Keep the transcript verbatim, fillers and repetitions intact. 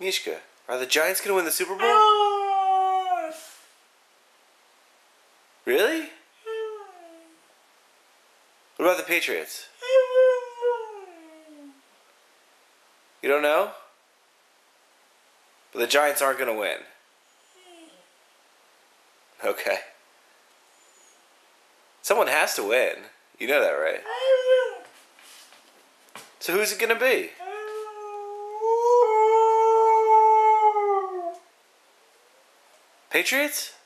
Mishka, are the Giants going to win the Super Bowl? No. Really? No. What about the Patriots? No. You don't know? But the Giants aren't going to win. Okay. Someone has to win. You know that, right? So who's it going to be? Patriots?